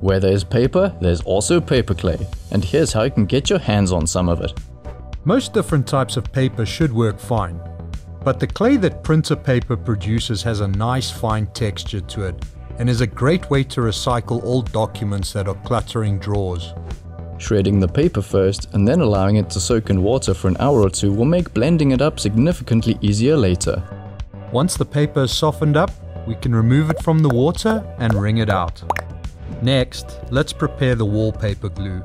Where there's paper, there's also paper clay, and here's how you can get your hands on some of it. Most different types of paper should work fine, but the clay that printer paper produces has a nice fine texture to it and is a great way to recycle old documents that are cluttering drawers. Shredding the paper first and then allowing it to soak in water for an hour or two will make blending it up significantly easier later. Once the paper is softened up, we can remove it from the water and wring it out. Next, let's prepare the wallpaper glue.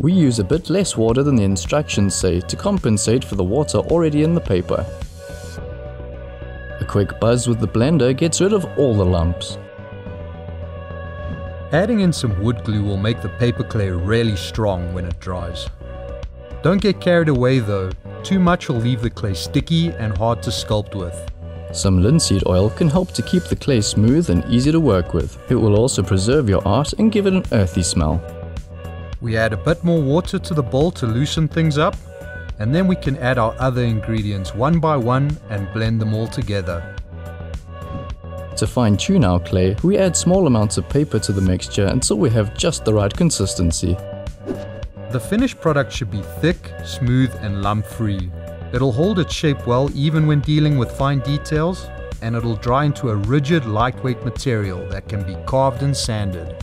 We use a bit less water than the instructions say to compensate for the water already in the paper. A quick buzz with the blender gets rid of all the lumps. Adding in some wood glue will make the paper clay really strong when it dries. Don't get carried away though, too much will leave the clay sticky and hard to sculpt with. Some linseed oil can help to keep the clay smooth and easy to work with. It will also preserve your art and give it an earthy smell. We add a bit more water to the bowl to loosen things up, and then we can add our other ingredients one by one and blend them all together. To fine-tune our clay, we add small amounts of paper to the mixture until we have just the right consistency. The finished product should be thick, smooth and lump-free. It'll hold its shape well even when dealing with fine details, and it'll dry into a rigid, lightweight material that can be carved and sanded.